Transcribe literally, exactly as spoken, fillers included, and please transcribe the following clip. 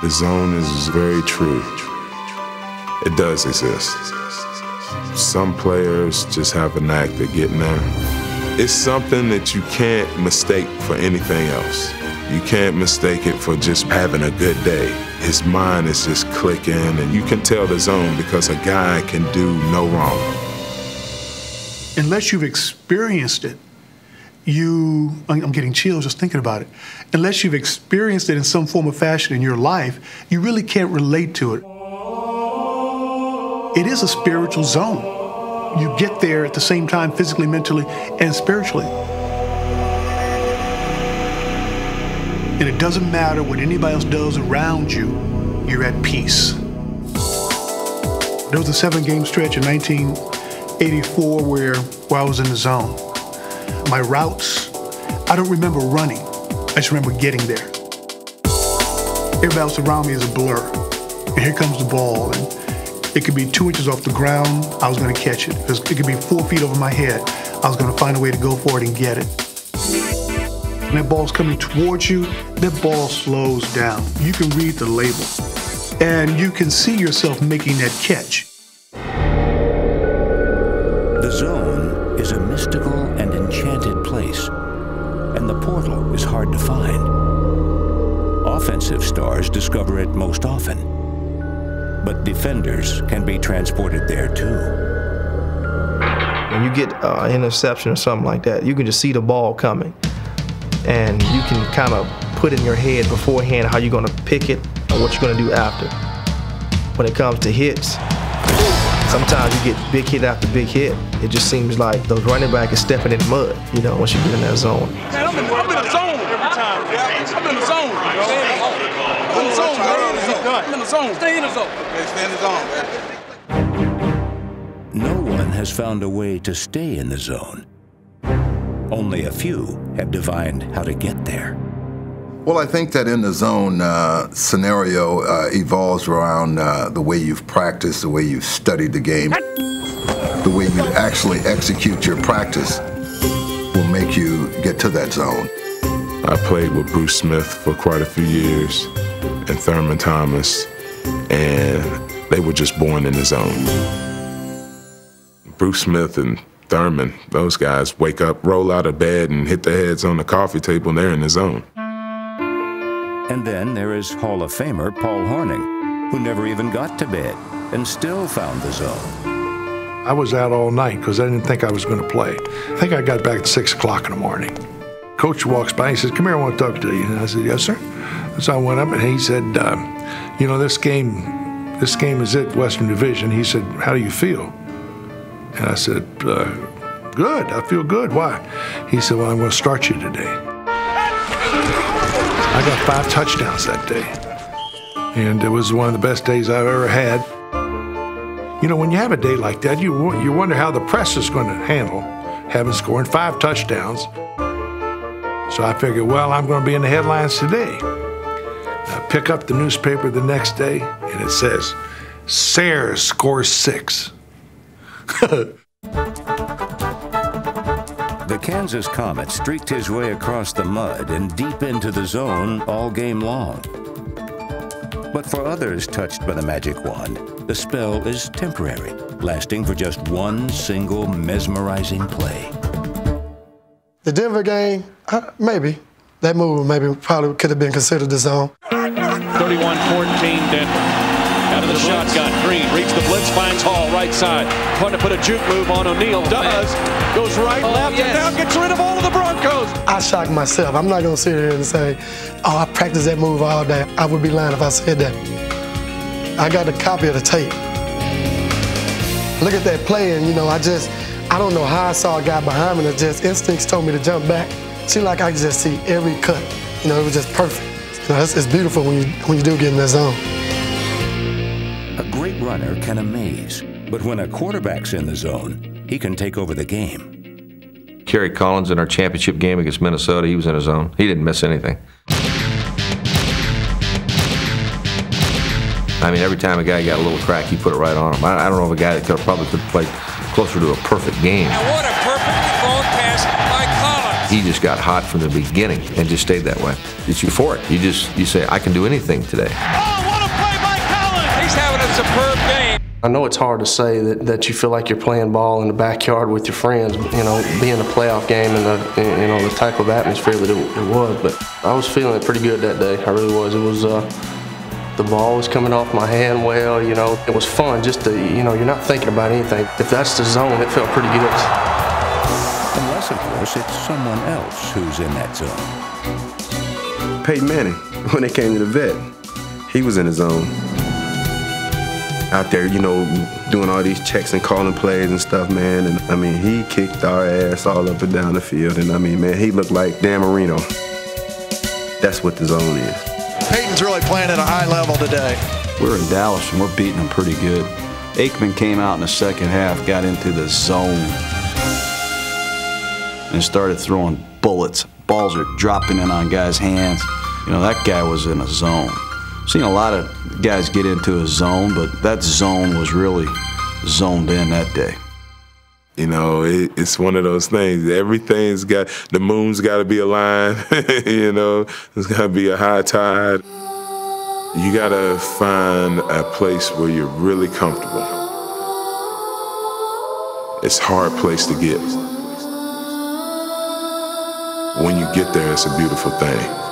The zone is very true. It does exist. Some players just have a knack at getting there. It's something that you can't mistake for anything else. You can't mistake it for just having a good day. His mind is just clicking, and you can tell the zone because a guy can do no wrong. Unless you've experienced it, you, I'm getting chills just thinking about it. Unless you've experienced it in some form or fashion in your life, you really can't relate to it. It is a spiritual zone. You get there at the same time physically, mentally, and spiritually. And it doesn't matter what anybody else does around you, you're at peace. There was a seven-game stretch in nineteen eighty-four where, where I was in the zone. My routes, I don't remember running. I just remember getting there. Everybody else around me is a blur. And here comes the ball. And it could be two inches off the ground, I was gonna catch it. It could be four feet over my head, I was gonna find a way to go for it and get it. When that ball's coming towards you, that ball slows down. You can read the label. And you can see yourself making that catch. The zone is a mystical and enchanted place, and the portal is hard to find. Offensive stars discover it most often. But defenders can be transported there too. When you get uh, an interception or something like that, you can just see the ball coming. And you can kind of put in your head beforehand how you're going to pick it or what you're going to do after. When it comes to hits, sometimes you get big hit after big hit. It just seems like the running back is stepping in the mud, you know, once you get in that zone. Man, I'm in, I'm in the zone every time. I'm in the zone. I'm in the zone, man. Stay in the zone. Stay in the zone. Stay in the zone. No one has found a way to stay in the zone. Only a few have divined how to get there. Well, I think that in the zone uh, scenario uh, evolves around uh, the way you've practiced, the way you've studied the game, the way you actually execute your practice will make you get to that zone. I played with Bruce Smith for quite a few years and Thurman Thomas, and they were just born in the zone. Bruce Smith and Thurman, those guys wake up, roll out of bed, and hit their heads on the coffee table, and they're in the zone. And then there is Hall of Famer Paul Hornung, who never even got to bed and still found the zone. I was out all night because I didn't think I was going to play. I think I got back at six o'clock in the morning. Coach walks by, he says, "Come here, I want to talk to you." And I said, "Yes, sir." So I went up and he said, um, "You know, this game, this game is it, Western Division." He said, "How do you feel?" And I said, uh, "Good, I feel good, why?" He said, "Well, I'm going to start you today." I got five touchdowns that day. And it was one of the best days I've ever had. You know, when you have a day like that, you, you wonder how the press is going to handle having scoring five touchdowns. So I figured, well, I'm going to be in the headlines today. I pick up the newspaper the next day, and it says, "Sayers scores six." The Kansas Comet streaked his way across the mud and deep into the zone all game long. But for others touched by the magic wand, the spell is temporary, lasting for just one single mesmerizing play. The Denver game, uh, maybe. That move maybe probably could have been considered the zone. thirty-one fourteen Denver. Out of the shotgun, Green reads the blitz, finds Hall right side. Trying to put a juke move on O'Neill, does. Goes right, oh, left, yes. And now gets rid of all of the Broncos. I shocked myself. I'm not going to sit here and say, "Oh, I practiced that move all day." I would be lying if I said that. I got a copy of the tape. Look at that play, and, you know, I just... I don't know how I saw a guy behind me that just instincts told me to jump back. See, like I could just see every cut. You know, it was just perfect. You know, it's, it's beautiful when you, when you do get in that zone. A great runner can amaze, but when a quarterback's in the zone, he can take over the game. Kerry Collins in our championship game against Minnesota, he was in a zone. He didn't miss anything. I mean, every time a guy got a little crack, he put it right on him. I, I don't know of a guy that could probably could play closer to a perfect game. And what a perfect ball pass by Collins. He just got hot from the beginning and just stayed that way. It's euphoric. You just, you say, "I can do anything today." Oh! superb game. I know it's hard to say that, that you feel like you're playing ball in the backyard with your friends, you know, being a playoff game and the, you know, the type of atmosphere that it, it was, but I was feeling it pretty good that day. I really was. It was, uh, the ball was coming off my hand well, you know. It was fun just to, you know, you're not thinking about anything. If that's the zone, it felt pretty good. Unless, of course, it's someone else who's in that zone. Peyton Manning, when it came to the vet, he was in the zone. Out there, you know, doing all these checks and calling plays and stuff, man. And, I mean, he kicked our ass all up and down the field. And, I mean, man, he looked like Dan Marino. That's what the zone is. Peyton's really playing at a high level today. We're in Dallas, and we're beating them pretty good. Aikman came out in the second half, got into the zone, and started throwing bullets. Balls are dropping in on guys' hands. You know, that guy was in a zone. Seen a lot of guys get into a zone, but that zone was really zoned in that day. You know, it, it's one of those things. Everything's got, the moon's got to be aligned, you know, there's got to be a high tide. You got to find a place where you're really comfortable. It's a hard place to get. When you get there, it's a beautiful thing.